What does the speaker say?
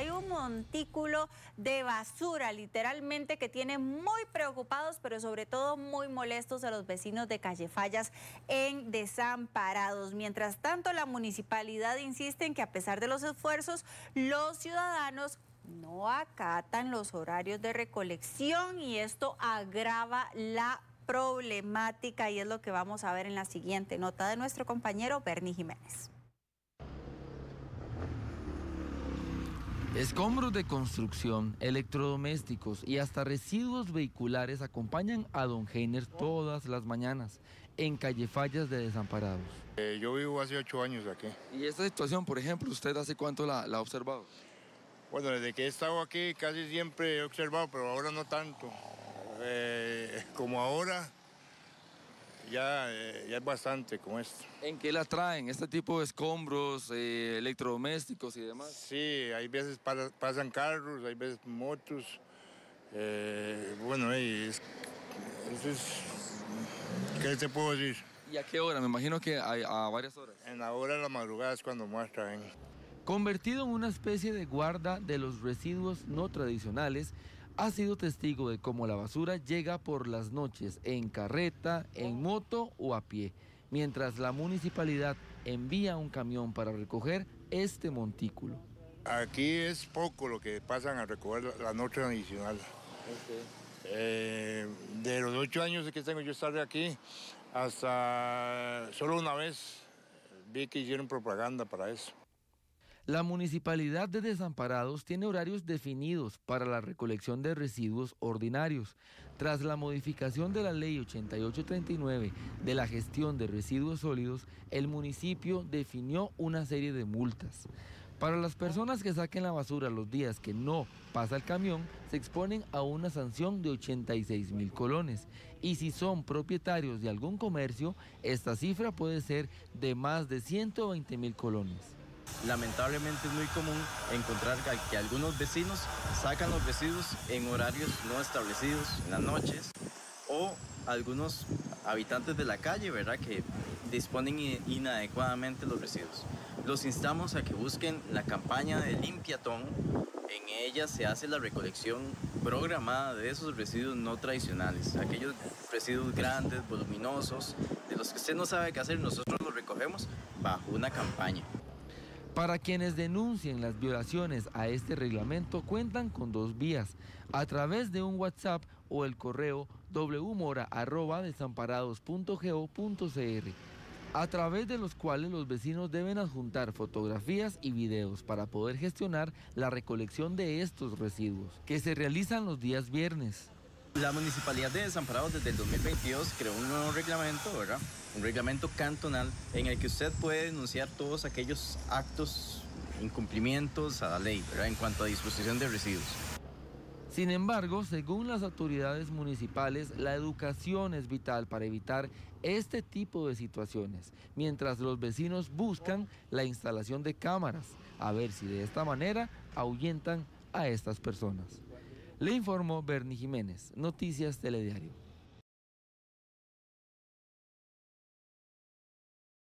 hay un montículo de basura literalmente que tiene muy preocupados, pero sobre todo muy molestos a los vecinos de Calle Fallas en Desamparados. Mientras tanto, la municipalidad insiste en que a pesar de los esfuerzos, los ciudadanos no acatan los horarios de recolección y esto agrava la problemática, y es lo que vamos a ver en la siguiente nota de nuestro compañero Verny Jiménez. Escombros de construcción, electrodomésticos y hasta residuos vehiculares acompañan a don Heiner todas las mañanas en Calle Fallas de Desamparados. Yo vivo hace 8 años aquí. ¿Y esta situación, por ejemplo, usted hace cuánto la ha observado? Bueno, desde que he estado aquí casi siempre he observado, pero ahora no tanto. Como ahora, ya es bastante con esto. ¿En qué la traen? ¿Este tipo de escombros, electrodomésticos y demás? Sí, hay veces pasan carros, hay veces motos. Bueno, ¿qué te puedo decir? ¿Y a qué hora? Me imagino que a varias horas. En la hora de la madrugada es cuando más traen. Convertido en una especie de guarda de los residuos no tradicionales, ha sido testigo de cómo la basura llega por las noches en carreta, en moto o a pie, mientras la municipalidad envía un camión para recoger este montículo. Aquí es poco lo que pasan a recoger la noche tradicional. Okay. De los 8 años que tengo yo estar aquí, hasta solo una vez vi que hicieron propaganda para eso. La municipalidad de Desamparados tiene horarios definidos para la recolección de residuos ordinarios. Tras la modificación de la Ley 8839 de la gestión de residuos sólidos, el municipio definió una serie de multas. Para las personas que saquen la basura los días que no pasa el camión, se exponen a una sanción de 86.000 colones. Y si son propietarios de algún comercio, esta cifra puede ser de más de 120.000 colones. Lamentablemente es muy común encontrar que algunos vecinos sacan los residuos en horarios no establecidos, en las noches, o algunos habitantes de la calle, ¿verdad?, que disponen inadecuadamente los residuos. Los instamos a que busquen la campaña de Limpiatón. En ella se hace la recolección programada de esos residuos no tradicionales, aquellos residuos grandes, voluminosos, de los que usted no sabe qué hacer, nosotros los recogemos bajo una campaña. Para quienes denuncien las violaciones a este reglamento, cuentan con 2 vías, a través de un WhatsApp o el correo wmora@desamparados.go.cr, a través de los cuales los vecinos deben adjuntar fotografías y videos para poder gestionar la recolección de estos residuos, que se realizan los días viernes. La Municipalidad de Desamparados desde el 2022 creó un nuevo reglamento, ¿verdad?, un reglamento cantonal en el que usted puede denunciar todos aquellos actos, incumplimientos a la ley, ¿verdad?, en cuanto a disposición de residuos. Sin embargo, según las autoridades municipales, la educación es vital para evitar este tipo de situaciones, mientras los vecinos buscan la instalación de cámaras, a ver si de esta manera ahuyentan a estas personas. Le informó Bernie Jiménez, Noticias Telediario.